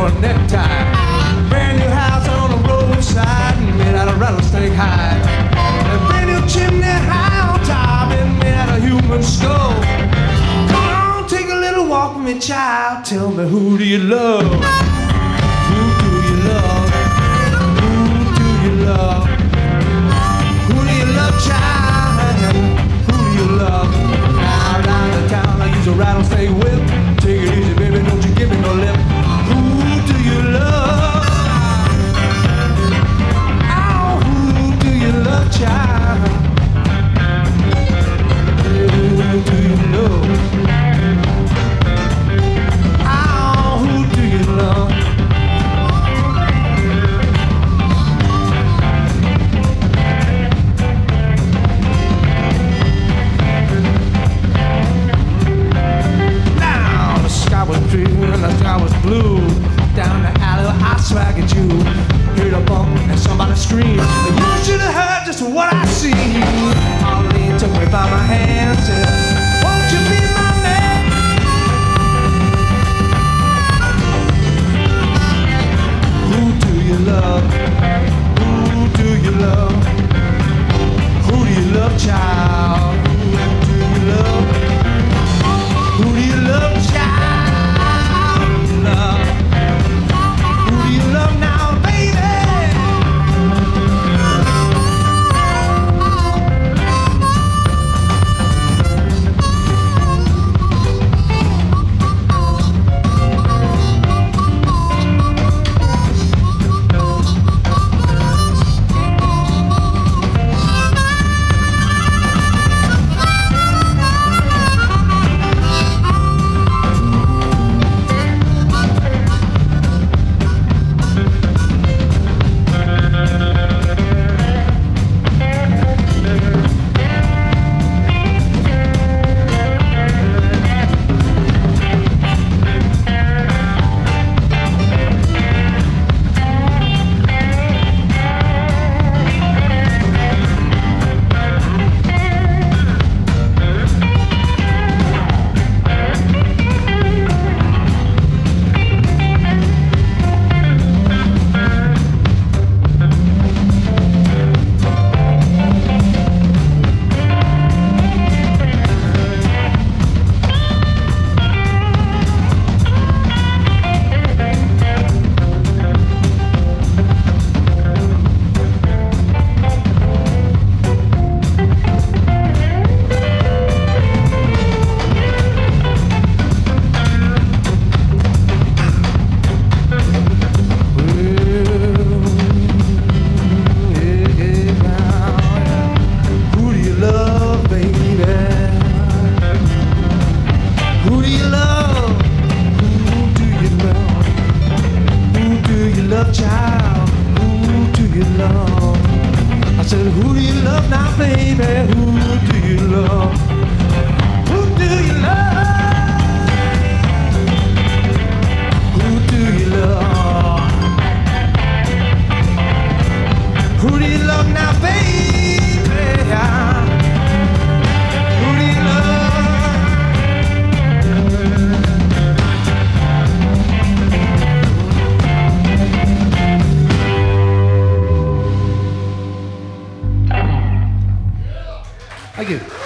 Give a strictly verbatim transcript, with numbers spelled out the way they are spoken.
for a necktie. Brand new house on the roadside, made out of rattlesnake hide. A brand new chimney high on top, and made out of human skull. Come on, take a little walk with me, child. Tell me, who do you love? Who do you love? Who do you love? Who do you love, child? Who do you love? Now down the town, I use a rattlesnake whip. Take it easy, baby, don't you give me no lip. Who do you love? Oh, who do you love, child? Who do you love? Oh, who do you love? Now the sky was clear and the sky was blue. Down the alley, I swag at you. Heard a bump and somebody screamed. You should have heard just what I see. Arlene took me by my hand and said, won't you be my man? Who do you love? Who do you love? Who do you love, child? Who do you love? Who do you love, child? Love. Thank you.